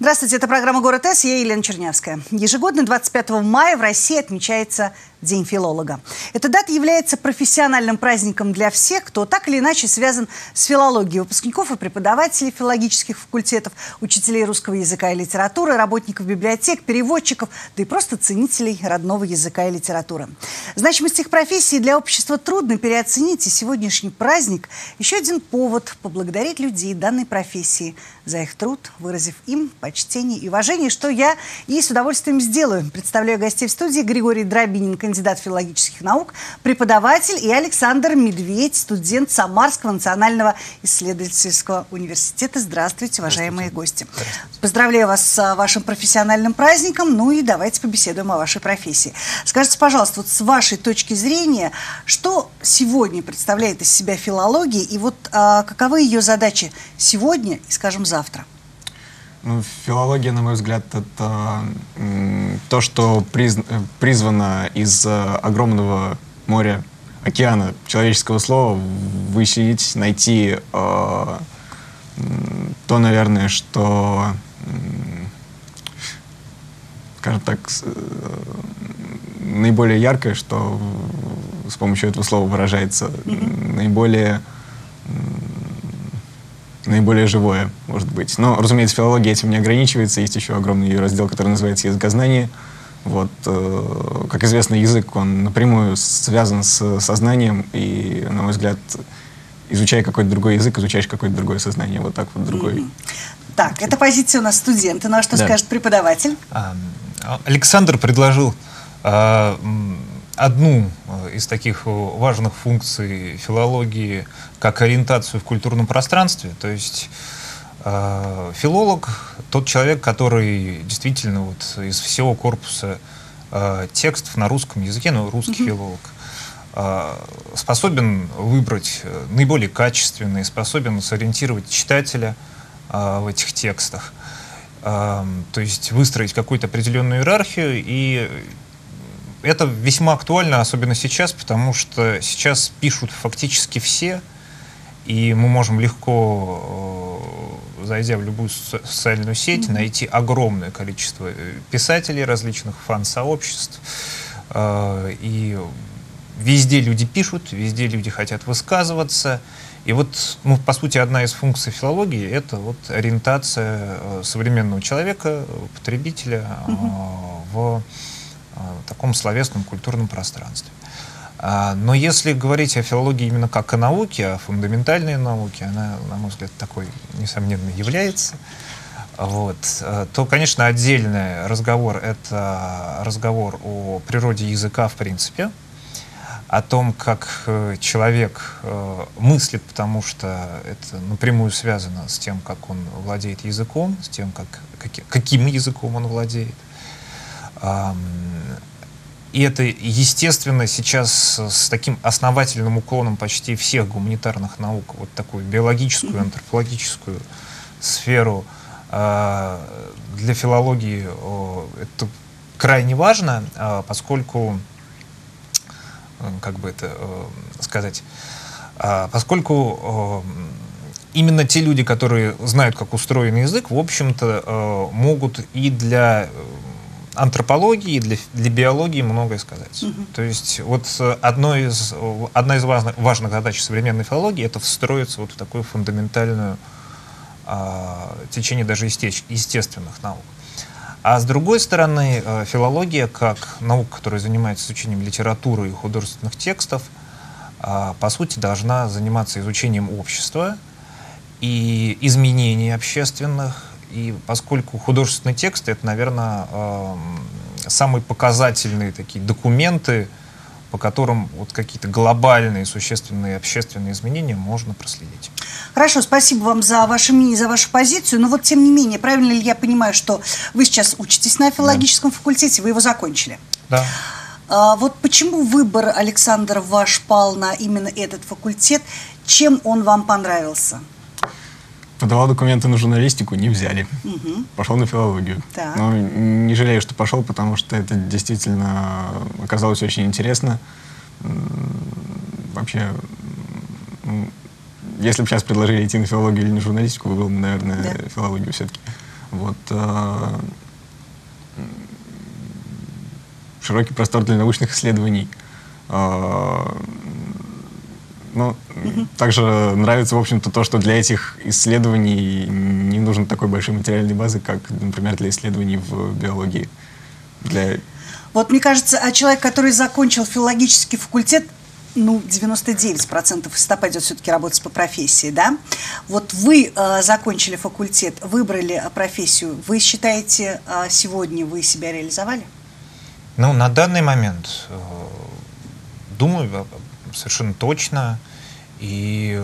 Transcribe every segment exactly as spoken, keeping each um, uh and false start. Здравствуйте, это программа «Город С», я Елена Чернявская. Ежегодно двадцать пятого мая в России отмечается День филолога. Эта дата является профессиональным праздником для всех, кто так или иначе связан с филологией, выпускников и преподавателей филологических факультетов, учителей русского языка и литературы, работников библиотек, переводчиков, да и просто ценителей родного языка и литературы. Значимость их профессии для общества трудно переоценить, и сегодняшний праздник – еще один повод поблагодарить людей данной профессии за их труд, выразив им почтение и уважение, что я и с удовольствием сделаю. Представляю гостей в студии: Григорий Дробинин, кандидат филологических наук, преподаватель, и Александр Медведь, студент Самарского национального исследовательского университета. Здравствуйте, уважаемые гости. Поздравляю вас с вашим профессиональным праздником. Ну и давайте побеседуем о вашей профессии. Скажите, пожалуйста, вот с вашей точки зрения, что сегодня представляет из себя филология, и вот а, каковы ее задачи сегодня и, скажем, завтра? Ну, филология, на мой взгляд, это то, что приз... призвано из огромного моря, океана человеческого слова выселить, найти э, то, наверное, что, скажем так, наиболее яркое, что с помощью этого слова выражается, mm-hmm. наиболее... наиболее живое, может быть. Но, разумеется, филология этим не ограничивается. Есть еще огромный ее раздел, который называется языкознание. Вот, э, как известно, язык, он напрямую связан с сознанием, и, на мой взгляд, изучая какой-то другой язык, изучаешь какое-то другое сознание. Вот так вот другой. Mm-hmm. Так, это позиция у нас студента. Ну а что да. скажет преподаватель? Александр предложил э, одну из таких важных функций филологии как ориентацию в культурном пространстве. То есть э, филолог — тот человек, который действительно вот из всего корпуса э, текстов на русском языке, ну, русский [S2] Mm-hmm. [S1] Филолог, э, способен выбрать наиболее качественные, способен сориентировать читателя э, в этих текстах. Э, то есть выстроить какую-то определенную иерархию. И это весьма актуально, особенно сейчас, потому что сейчас пишут фактически все, и мы можем легко, зайдя в любую социальную сеть, mm-hmm. найти огромное количество писателей, различных фан-сообществ. И везде люди пишут, везде люди хотят высказываться. И вот, ну, по сути, одна из функций филологии — это вот ориентация современного человека, потребителя mm-hmm. в... в таком словесном культурном пространстве. Но если говорить о филологии именно как о науке, о фундаментальной науке, она, на мой взгляд, такой, несомненно, является, вот, то, конечно, отдельный разговор — это разговор о природе языка в принципе, о том, как человек мыслит, потому что это напрямую связано с тем, как он владеет языком, с тем, как, каким языком он владеет. И это, естественно, сейчас с таким основательным уклоном почти всех гуманитарных наук, вот такую биологическую, антропологическую сферу, для филологии это крайне важно, поскольку, как бы это сказать, поскольку именно те люди, которые знают, как устроен язык, в общем-то, могут и для антропологии, для, для биологии многое сказать. Mm-hmm. То есть вот одно из, одна из важных, важных задач современной филологии — это встроиться вот в такую фундаментальную э, течение даже естеч, естественных наук. А с другой стороны, э, филология как наука, которая занимается изучением литературы и художественных текстов, э, по сути должна заниматься изучением общества и изменений общественных. И поскольку художественные тексты — это, наверное, э, самые показательные такие документы, по которым вот какие-то глобальные, существенные общественные изменения можно проследить. Хорошо, спасибо вам за ваше мнение, за вашу позицию. Но вот, тем не менее, правильно ли я понимаю, что вы сейчас учитесь на филологическом да. факультете, вы его закончили? Да. А вот почему выбор, Александр, ваш пал на именно этот факультет? Чем он вам понравился? Подавал документы на журналистику, не взяли. Угу. Пошел на филологию. Да. Но не жалею, что пошел, потому что это действительно оказалось очень интересно. Вообще, если бы сейчас предложили идти на филологию или на журналистику, выбрал бы, наверное, да. филологию все-таки. Вот. Широкий простор для научных исследований. Ну, угу. Также нравится, в общем-то, то, что для этих исследований не нужен такой большой материальной базы, как, например, для исследований в биологии. Для... Вот, мне кажется, а человек, который закончил филологический факультет, ну, девяносто девять процентов из ста пойдет все-таки работать по профессии, да? Вот вы э, закончили факультет, выбрали профессию. Вы считаете, э, сегодня вы себя реализовали? Ну, на данный момент, э, думаю, совершенно точно. И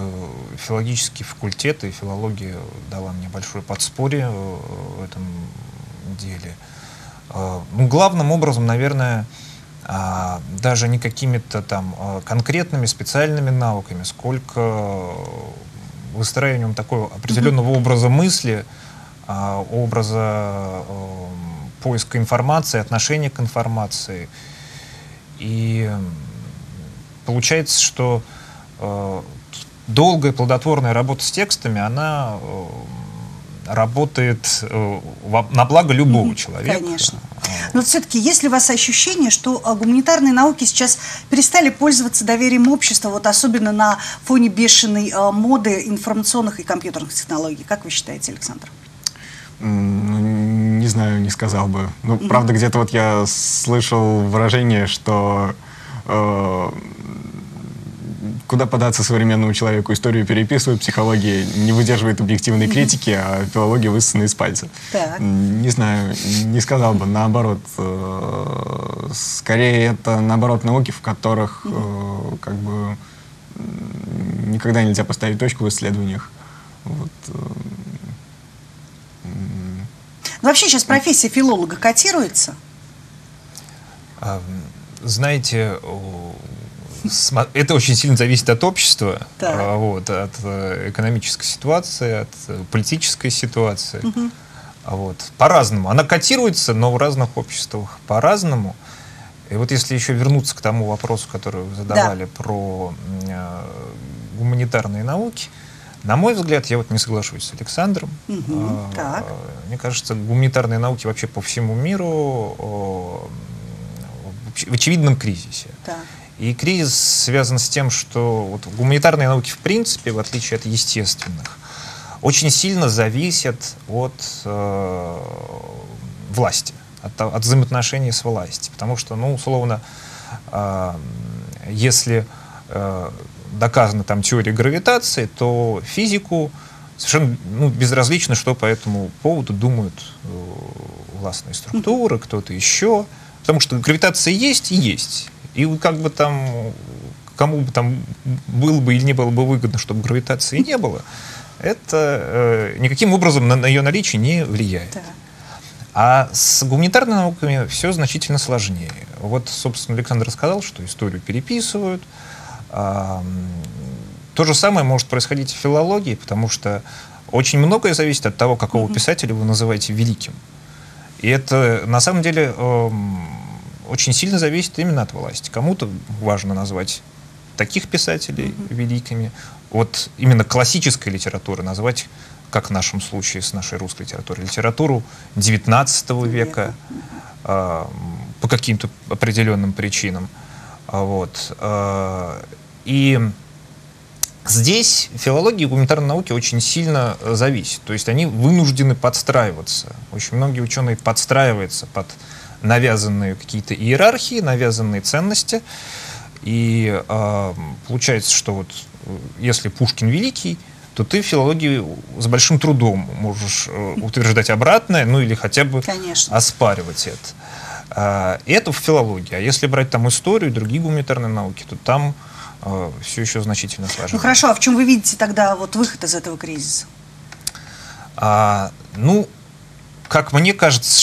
филологический факультет, и филология дала мне большое подспорье в этом деле. Ну, главным образом, наверное, даже не какими-то там конкретными специальными навыками, сколько выстраиванием такого определенного образа мысли, образа поиска информации, отношения к информации. И получается, что э, долгая плодотворная работа с текстами, она э, работает э, во, на благо любого mm-hmm. человека. Конечно. Но все-таки есть ли у вас ощущение, что гуманитарные науки сейчас перестали пользоваться доверием общества, вот особенно на фоне бешеной э, моды информационных и компьютерных технологий? Как вы считаете, Александр? Mm-hmm. Не знаю, не сказал бы. Ну, mm-hmm. правда, где-то вот я слышал выражение, что э, куда податься современному человеку? Историю переписывают, психология не выдерживает объективной критики, а филология высосана из пальца. Так. Не знаю, не сказал бы, наоборот. Скорее, это, наоборот, науки, в которых как бы никогда нельзя поставить точку в исследованиях. Вот. Вообще сейчас профессия филолога котируется? Знаете... Это очень сильно зависит от общества, да. Вот, от экономической ситуации, от политической ситуации. Угу. Вот. По-разному. Она котируется, но в разных обществах по-разному. И вот если еще вернуться к тому вопросу, который вы задавали, да. про э, гуманитарные науки, на мой взгляд, я вот не соглашусь с Александром. Угу. Э, так. Мне кажется, гуманитарные науки вообще по всему миру э, в очевидном кризисе. Да. И кризис связан с тем, что вот гуманитарные науки, в принципе, в отличие от естественных, очень сильно зависят от э, власти, от, от взаимоотношений с властью. Потому что, ну, условно, э, если э, доказана там теория гравитации, то физику совершенно ну, безразлично, что по этому поводу думают э, властные структуры, кто-то еще. Потому что гравитация есть и есть. И как бы там, кому бы там было бы или не было бы выгодно, чтобы гравитации не было, это э, никаким образом на, на ее наличие не влияет. Да. А с гуманитарными науками все значительно сложнее. Вот, собственно, Александр сказал, что историю переписывают. Э, то же самое может происходить в филологии, потому что очень многое зависит от того, какого Mm-hmm. писателя вы называете великим. И это, на самом деле... Э, очень сильно зависит именно от власти. Кому-то важно назвать таких писателей Mm-hmm. великими. Вот именно классической литературы назвать, как в нашем случае с нашей русской литературой, литературу девятнадцатого века Mm-hmm. э, по каким-то определенным причинам. Вот. Э, и здесь филология и гуманитарные науки очень сильно зависят. То есть они вынуждены подстраиваться. Очень многие ученые подстраиваются под... навязанные какие-то иерархии, навязанные ценности. И э, получается, что вот если Пушкин великий, то ты в филологии с большим трудом можешь э, утверждать обратное, ну или хотя бы Конечно. Оспаривать это. Э, это в филологии. А если брать там историю и другие гуманитарные науки, то там э, все еще значительно сложнее. Ну хорошо, а в чем вы видите тогда вот выход из этого кризиса? А, ну, как мне кажется,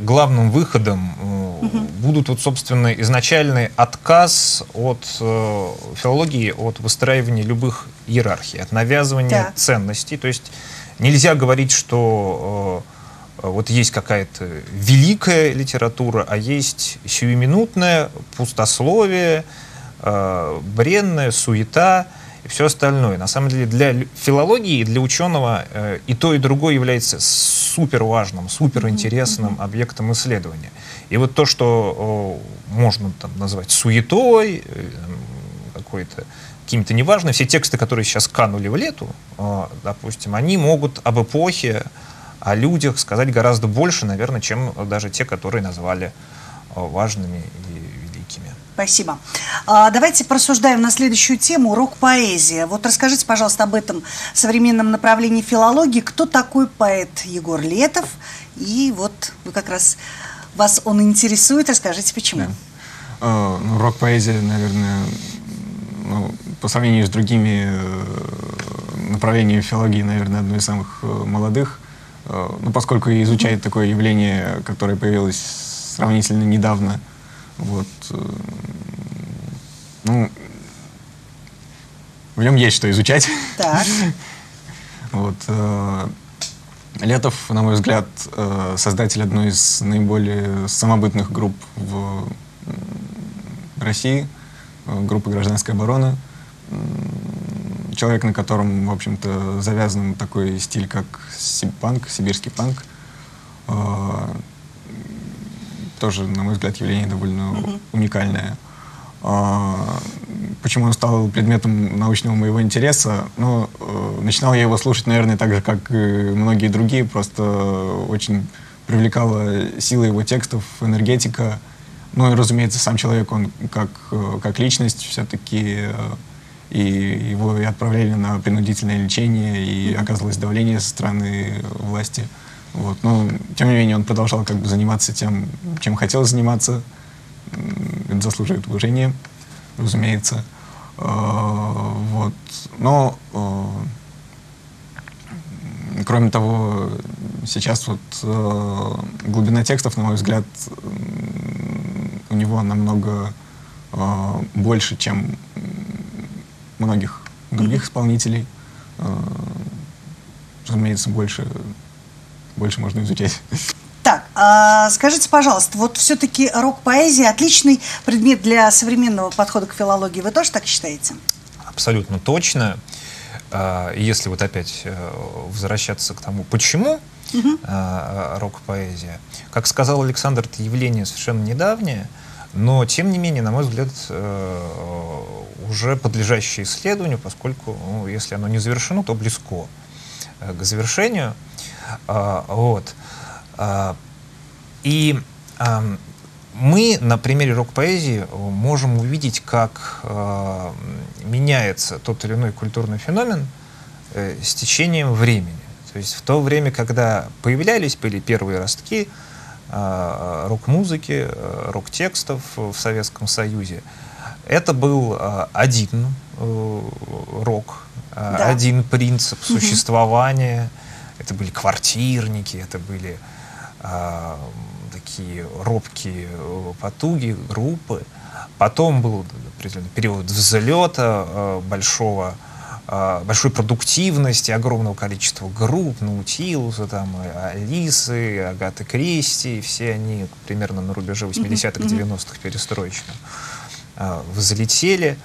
главным выходом угу. будут вот, собственно, изначальный отказ от филологии, от выстраивания любых иерархий, от навязывания да. ценностей. То есть нельзя говорить, что вот есть какая-то великая литература, а есть сиюминутное пустословие, бренная суета. и все остальное. На самом деле для филологии, для ученого э, и то, и другое является супер важным, супер интересным mm-hmm. объектом исследования. И вот то, что э, можно там назвать суетой, э, какой-то каким-то неважным, все тексты, которые сейчас канули в лету, э, допустим, они могут об эпохе, о людях сказать гораздо больше, наверное, чем даже те, которые назвали важными и великими. Спасибо. А, давайте просуждаем на следующую тему — рок-поэзия. Вот расскажите, пожалуйста, об этом современном направлении филологии. Кто такой поэт Егор Летов? И вот вы как раз, вас он интересует. Расскажите, почему. Да. Э, ну, рок-поэзия, наверное, ну, по сравнению с другими э, направлениями филологии, наверное, одно из самых э, молодых. Ну, поскольку изучает такое явление, которое появилось сравнительно недавно. Вот. Ну, в нем есть что изучать. Так. Вот. Летов, на мой взгляд, создатель одной из наиболее самобытных групп в России, группы «Гражданская оборона». Человек, на котором, в общем-то, завязан такой стиль, как сиб-панк, сибирский панк. Э-э- тоже, на мой взгляд, явление довольно mm-hmm. уникальное. Э-э- почему он стал предметом научного моего интереса? Ну, э- начинал я его слушать, наверное, так же, как и многие другие. Просто очень привлекала сила его текстов, энергетика. Ну и, разумеется, сам человек, он как, как личность все-таки... И его и отправляли на принудительное лечение, и оказывалось давление со стороны власти. Вот. Но, тем не менее, он продолжал как бы заниматься тем, чем хотел заниматься. Это заслуживает уважения, разумеется. Вот. Но, кроме того, сейчас вот глубина текстов, на мой взгляд, у него намного больше, чем... многих других исполнителей, разумеется, больше, больше можно изучать. Так, а скажите, пожалуйста, вот все-таки рок-поэзия — отличный предмет для современного подхода к филологии. Вы тоже так считаете? Абсолютно точно. Если вот опять возвращаться к тому, почему угу. рок-поэзия. Как сказал Александр, это явление совершенно недавнее, но, тем не менее, на мой взгляд, уже подлежащее исследованию, поскольку, ну, если оно не завершено, то близко к завершению. А, вот. А, и а, мы на примере рок-поэзии можем увидеть, как а, меняется тот или иной культурный феномен а, с течением времени. То есть в то время, когда появлялись, были первые ростки а, рок-музыки, а, рок-текстов в Советском Союзе, это был э, один э, рок, э, да. один принцип существования. Mm-hmm. Это были квартирники, это были э, такие робкие потуги, группы. Потом был определенный период взлета, э, большого, э, большой продуктивности, огромного количества групп, Наутилуса, там, Алисы, Агаты Кристи. Все они примерно на рубеже восьмидесятых, девяностых перестроечных взлетели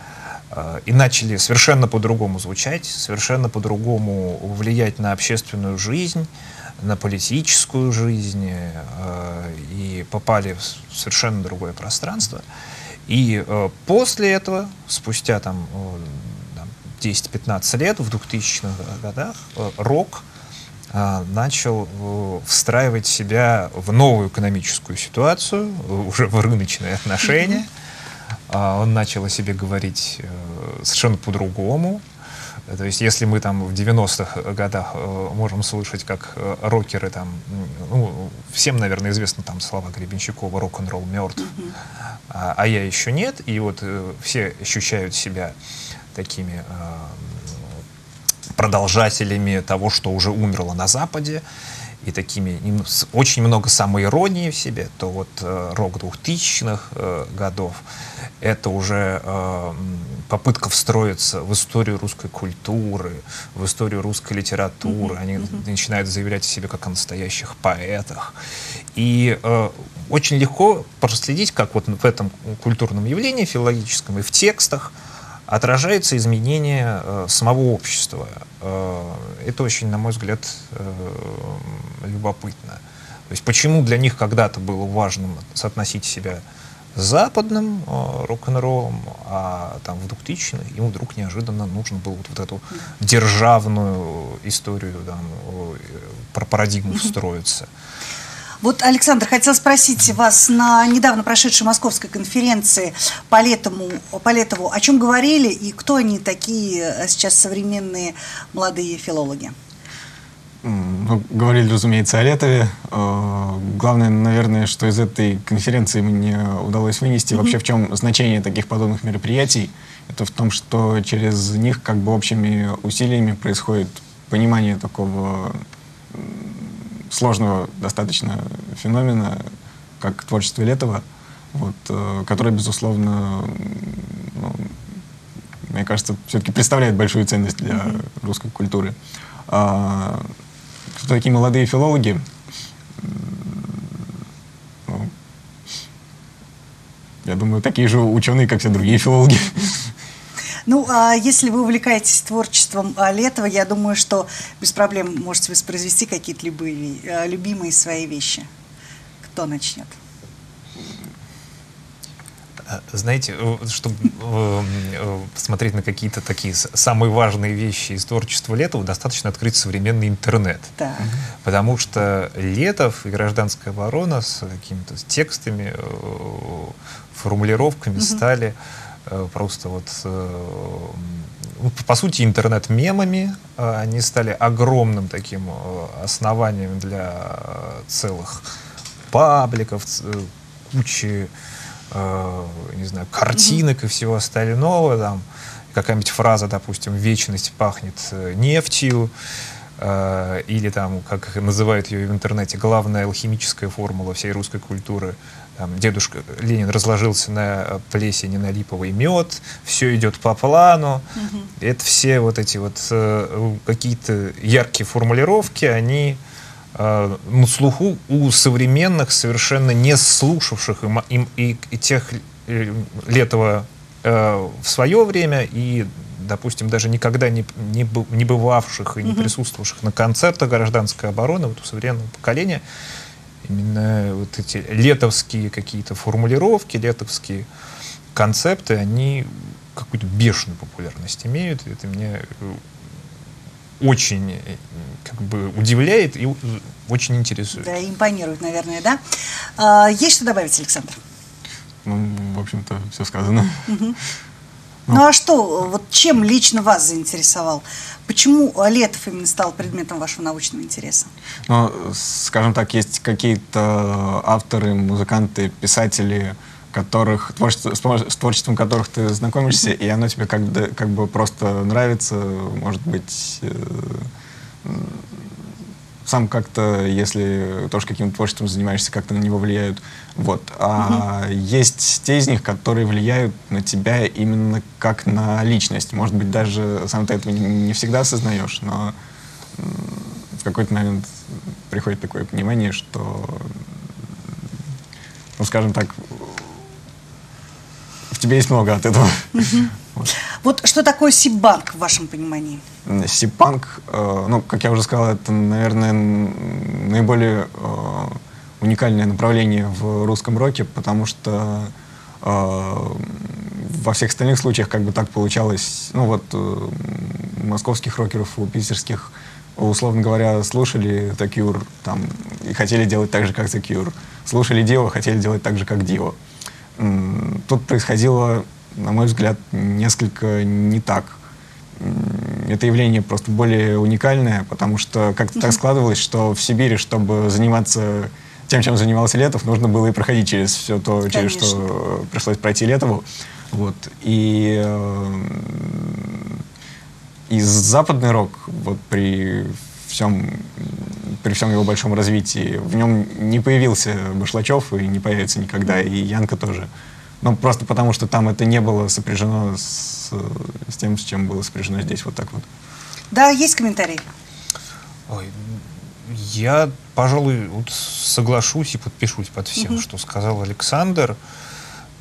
и начали совершенно по-другому звучать, совершенно по-другому влиять на общественную жизнь, на политическую жизнь, и попали в совершенно другое пространство. И после этого, спустя там десять-пятнадцать лет, в двухтысячных годах, рок начал встраивать себя в новую экономическую ситуацию, уже в рыночные отношения. Он начал о себе говорить совершенно по-другому. То есть если мы там в девяностых годах можем слышать, как рокеры там, ну, всем, наверное, известны там слова Гребенщикова: рок-н-ролл мертв, mm-hmm. а, а я еще нет. И вот все ощущают себя такими продолжателями того, что уже умерло на Западе, и такими очень много самоиронии в себе, то вот э, рок двухтысячных э, годов — это уже э, попытка встроиться в историю русской культуры, в историю русской литературы. Mm-hmm. Они mm-hmm. начинают заявлять о себе как о настоящих поэтах. И э, очень легко проследить, как вот в этом культурном явлении филологическом и в текстах отражается изменение э, самого общества. Э, это очень, на мой взгляд, э, любопытно. То есть почему для них когда-то было важным соотносить себя с западным э, рок-н-роллом, а там в двухтысячные им вдруг неожиданно нужно было вот, вот эту державную историю, там, про парадигму встроиться. Вот, Александр, хотел спросить вас на недавно прошедшей московской конференции по Летову, по Летову, о чем говорили и кто они такие сейчас современные молодые филологи? Ну, говорили, разумеется, о Летове. Главное, наверное, что из этой конференции мне удалось вынести mm-hmm. вообще в чем значение таких подобных мероприятий. Это в том, что через них как бы общими усилиями происходит понимание такого сложного достаточно феномена, как творчество Летова, вот, э, которое, безусловно, ну, мне кажется, все-таки представляет большую ценность для mm-hmm. русской культуры. А, кто такие молодые филологи? Ну, я думаю, такие же ученые, как все другие филологи. Ну, а если вы увлекаетесь творчеством Летова, я думаю, что без проблем можете воспроизвести какие-то любые, любимые свои вещи. Кто начнет? Знаете, чтобы посмотреть на какие-то такие самые важные вещи из творчества Летова, достаточно открыть современный интернет. Так. Потому что Летов и «Гражданская оборона» с какими-то текстами, формулировками угу. стали... просто вот, по сути, интернет-мемами. Они стали огромным таким основанием для целых пабликов, кучи, не знаю, картинок и всего остального. Там какая-нибудь фраза, допустим, «Вечность пахнет нефтью», или там, как называют ее в интернете, главная алхимическая формула всей русской культуры. Там, дедушка Ленин разложился на плесени, на липовый мед, все идет по плану. Угу. Это все вот эти вот э, какие-то яркие формулировки, они э, на слуху у современных, совершенно не слушавших им, им, и, и тех э, Летова э, в свое время, и, допустим, даже никогда не, не, не бывавших и не угу. присутствовавших на концертах «Гражданской обороны», вот у современного поколения. Именно вот эти летовские какие-то формулировки, летовские концепты, они какую-то бешеную популярность имеют. Это меня очень, как бы, удивляет и очень интересует. Да, импонирует, наверное, да? А, есть что добавить, Александр? Ну, в общем-то, все сказано. Угу. Ну, ну а что, вот чем лично вас заинтересовал? Почему Летов именно стал предметом вашего научного интереса? Ну, скажем так, есть какие-то авторы, музыканты, писатели, которых, творчество, с творчеством которых ты знакомишься, и оно тебе как, как бы просто нравится. Может быть, э, сам как-то, если тоже каким-то творчеством занимаешься, как-то на него влияют. Вот. А угу. есть те из них, которые влияют на тебя именно как на личность. Может быть, даже сам ты этого не всегда осознаешь, но в какой-то момент приходит такое понимание, что, ну, скажем так, в тебе есть много от этого. Угу. Вот. Вот что такое сибанк в вашем понимании? Сибанк, э, ну, как я уже сказал, это, наверное, наиболее э, уникальное направление в русском роке, потому что э, во всех остальных случаях как бы так получалось. Ну вот э, московских рокеров, у питерских, условно говоря, слушали The Cure там, и хотели делать так же, как The Cure. Слушали Dio, хотели делать так же, как Dio. Тут происходило, на мой взгляд, несколько не так. Это явление просто более уникальное, потому что как-то так складывалось, что в Сибири, чтобы заниматься тем, чем занимался Летов, нужно было и проходить через все то, Конечно. через что пришлось пройти Летову. Вот. И, и западный рок, вот при всем, при всем его большом развитии, в нем не появился Башлачев и не появится никогда, и Янка тоже. Ну, просто потому, что там это не было сопряжено с, с тем, с чем было сопряжено здесь, вот так вот. Да, есть комментарии? Ой, я, пожалуй, вот соглашусь и подпишусь под всем, угу. что сказал Александр.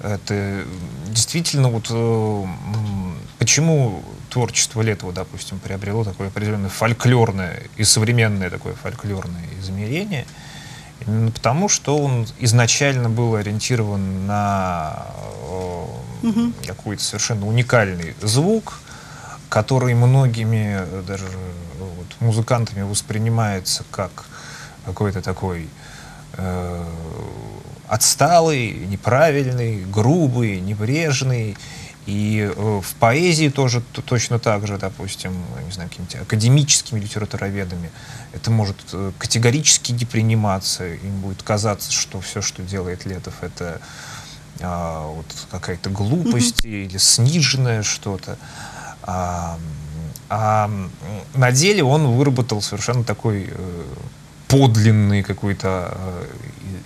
Это действительно, вот почему творчество Летова, допустим, приобрело такое определенное фольклорное и современное такое фольклорное измерение? Именно потому, что он изначально был ориентирован на угу. какой-то совершенно уникальный звук, который многими даже вот, музыкантами воспринимается как какой-то такой э, отсталый, неправильный, грубый, небрежный. И э, в поэзии тоже то, точно так же, допустим, не знаю, какими-то академическими литературоведами это может э, категорически не приниматься. Им будет казаться, что все, что делает Летов, это э, вот какая-то глупость mm-hmm. или сниженное что-то. А, а на деле он выработал совершенно такой э, подлинный какой-то, э,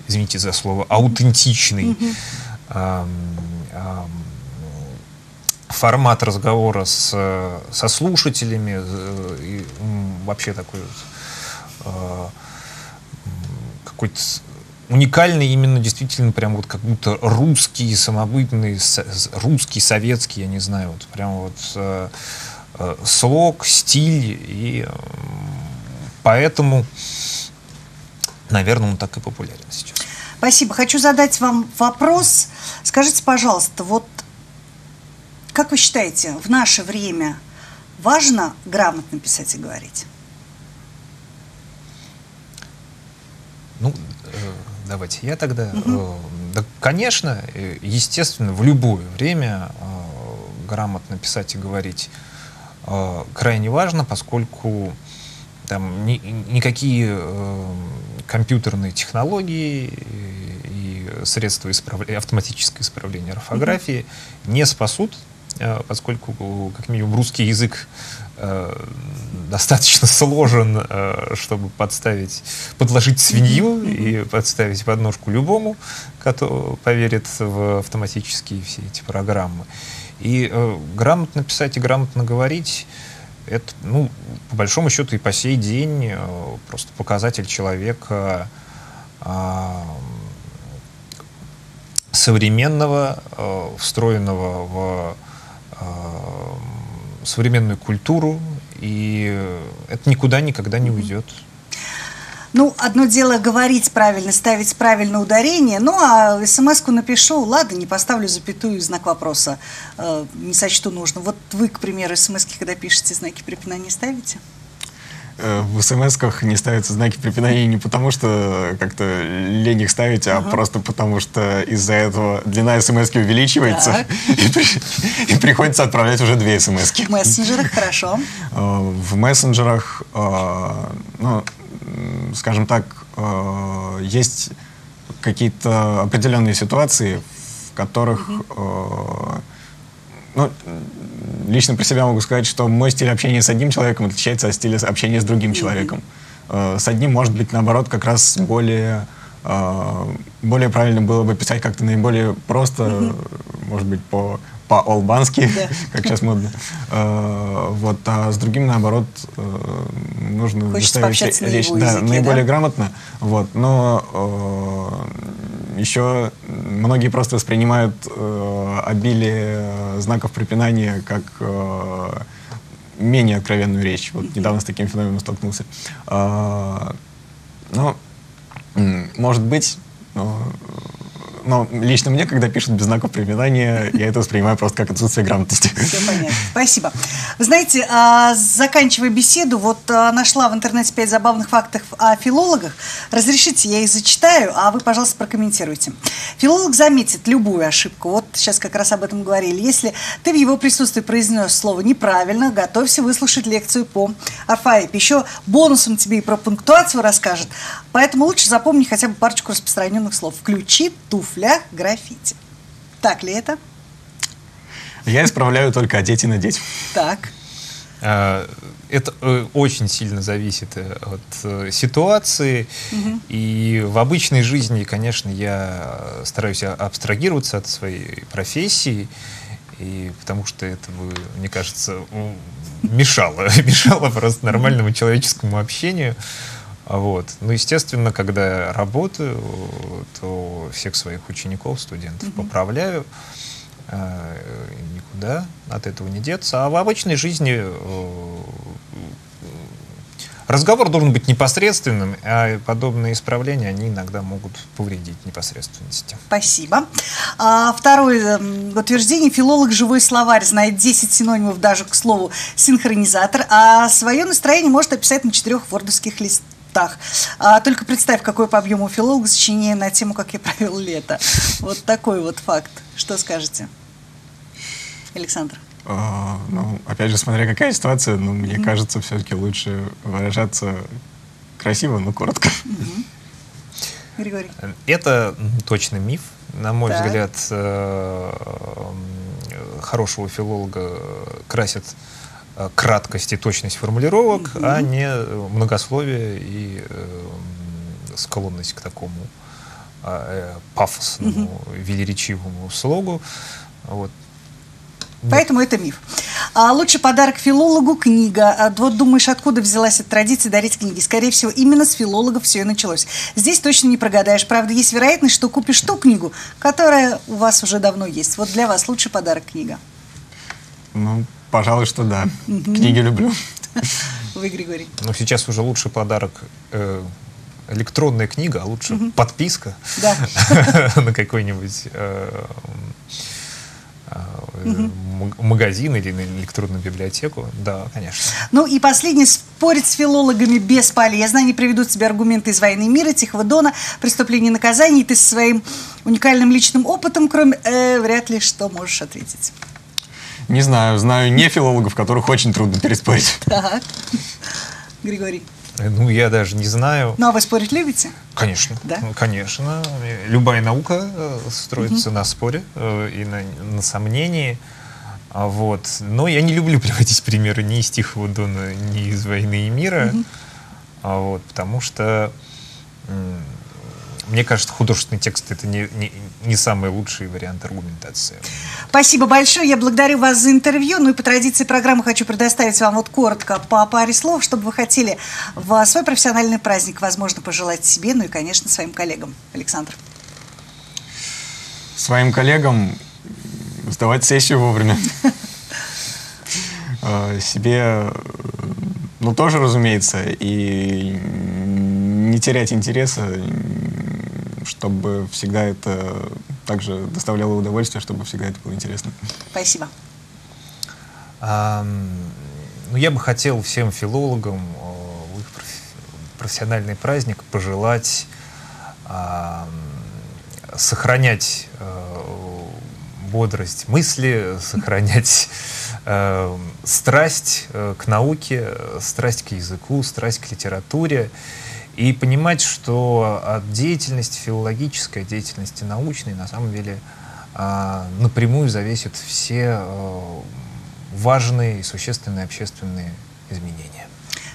извините за слово, аутентичный mm-hmm. э, э, формат разговора с, со слушателями, э, и, вообще такой э, какой-то уникальный, именно действительно прям вот как будто русский, самобытный, русский, советский, я не знаю, вот прям вот э, э, слог, стиль, и э, поэтому, наверное, он так и популярен сейчас. Спасибо. Хочу задать вам вопрос. Скажите, пожалуйста, вот как вы считаете, в наше время важно грамотно писать и говорить? Ну, э... давайте я тогда. Mm-hmm. Да, конечно, естественно, в любое время э, грамотно писать и говорить э, крайне важно, поскольку там ни, никакие э, компьютерные технологии и, и средства исправ... автоматического исправления орфографии mm-hmm. не спасут, э, поскольку как минимум русский язык достаточно сложен, чтобы подставить, подложить свинью и подставить подножку любому, кто поверит в автоматические все эти программы. И э, грамотно писать и грамотно говорить — это, ну, по большому счету, и по сей день э, просто показатель человека э, современного, э, встроенного в э, современную культуру, и это никуда никогда не уйдет. Ну, одно дело говорить правильно, ставить правильное ударение, ну, а смс-ку напишу, ладно, не поставлю запятую, знак вопроса, э, не сочту нужно. Вот вы, к примеру, смс-ки, когда пишете, знаки препинания ставите? В смс-ках не ставятся знаки препинания не потому, что как-то лень их ставить, а uh-huh. просто потому, что из-за этого длина смс-ки увеличивается, и, при... и приходится отправлять уже две смс-ки. В мессенджерах хорошо. В мессенджерах, ну, скажем так, есть какие-то определенные ситуации, в которых... Uh-huh. Ну, лично про себя могу сказать, что мой стиль общения с одним человеком отличается от стиля общения с другим человеком. С одним, может быть, наоборот, как раз более, более правильно было бы писать как-то наиболее просто, mm-hmm. может быть, по, по-албански, yeah. как сейчас модно. Вот, а с другим, наоборот, нужно доставить речь на да, языке, наиболее да? грамотно. Вот, но... Еще многие просто воспринимают э, обилие знаков препинания как э, менее откровенную речь. Вот недавно с таким феноменом столкнулся. Э, ну, может быть, но, но лично мне, когда пишут без знаков препинания, я это воспринимаю просто как отсутствие грамотности. Все понятно. Спасибо. Вы знаете, а, заканчивая беседу, вот а, нашла в интернете пять забавных фактов о филологах. Разрешите, я их зачитаю, а вы, пожалуйста, прокомментируйте. Филолог заметит любую ошибку. Вот сейчас как раз об этом говорили. Если ты в его присутствии произнес слово неправильно, готовься выслушать лекцию по орфоэпи. Еще бонусом тебе и про пунктуацию расскажет. Поэтому лучше запомни хотя бы парочку распространенных слов. Ключи, туфля, граффити. Так ли это? Я исправляю только одеть и надеть. Так. Это очень сильно зависит от ситуации. Угу. И в обычной жизни, конечно, я стараюсь абстрагироваться от своей профессии, и потому что это бы, мне кажется, мешало. Мешало просто нормальному человеческому общению. Вот. Ну, естественно, когда я работаю, то всех своих учеников, студентов угу. поправляю. Никуда от этого не деться. А в обычной жизни разговор должен быть непосредственным, а подобные исправления, они иногда могут повредить непосредственности. Спасибо. А, второе утверждение. Филолог «Живой словарь» знает десять синонимов даже к слову «синхронизатор», а свое настроение может описать на четырех вордовских листах. А, только представь, какой по объему филолог сочинение на тему «Как я провел лето». Вот такой вот факт. Что скажете, Александр? Ну, опять же, смотря какая ситуация, но мне mm-hmm. кажется, все-таки лучше выражаться красиво, но коротко. Mm-hmm. Григорий. Это точно миф. На мой да. взгляд, хорошего филолога красит краткость и точность формулировок, mm-hmm. а не многословие и склонность к такому пафосному, mm-hmm. велеречивому слогу. Вот. Поэтому это миф. А лучший подарок филологу – книга. А вот думаешь, откуда взялась эта традиция дарить книги? Скорее всего, именно с филологов все и началось. Здесь точно не прогадаешь. Правда, есть вероятность, что купишь ту книгу, которая у вас уже давно есть. Вот для вас лучший подарок – книга. Ну, пожалуй, что да. Mm-hmm. Книги люблю. Вы, Григорий. Ну, сейчас уже лучший подарок э, – электронная книга, а лучше mm-hmm. подписка на какой-нибудь... Угу. магазин или на электронную библиотеку. Да, конечно. Ну и последнее. Спорить с филологами бесполезно. Они приведут в себе аргументы из «Войны и мира», «Тихого дона», «Преступления и наказаний». И ты со своим уникальным личным опытом, кроме э, вряд ли что можешь ответить. Не знаю. Знаю не филологов, которых очень трудно переспорить. Так. Григорий. Ну, я даже не знаю. Ну, а вы спорить любите? Конечно. Да? Конечно. Любая наука строится mm-hmm. на споре и на, на сомнении. Вот. Но я не люблю приводить примеры ни из «Тихого дона», ни из «Войны и мира». Mm-hmm. Вот, потому что, мне кажется, художественный текст — это не, не, не самый лучший вариант аргументации. Спасибо большое. Я благодарю вас за интервью. Ну и по традиции программы хочу предоставить вам вот коротко по паре слов, чтобы вы хотели в свой профессиональный праздник, возможно, пожелать себе, ну и, конечно, своим коллегам. Александр. Своим коллегам сдавать сессию вовремя. Себе, ну, тоже, разумеется, и не терять интереса, чтобы всегда это также доставляло удовольствие, чтобы всегда это было интересно. Спасибо. А, ну, я бы хотел всем филологам в их профессиональный праздник пожелать а, сохранять а, бодрость мысли, сохранять а, страсть к науке, страсть к языку, страсть к литературе. И понимать, что деятельность филологическая, деятельность научная на самом деле напрямую зависит все важные и существенные общественные изменения.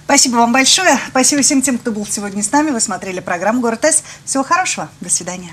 Спасибо вам большое. Спасибо всем тем, кто был сегодня с нами. Вы смотрели программу «Город С». Всего хорошего. До свидания.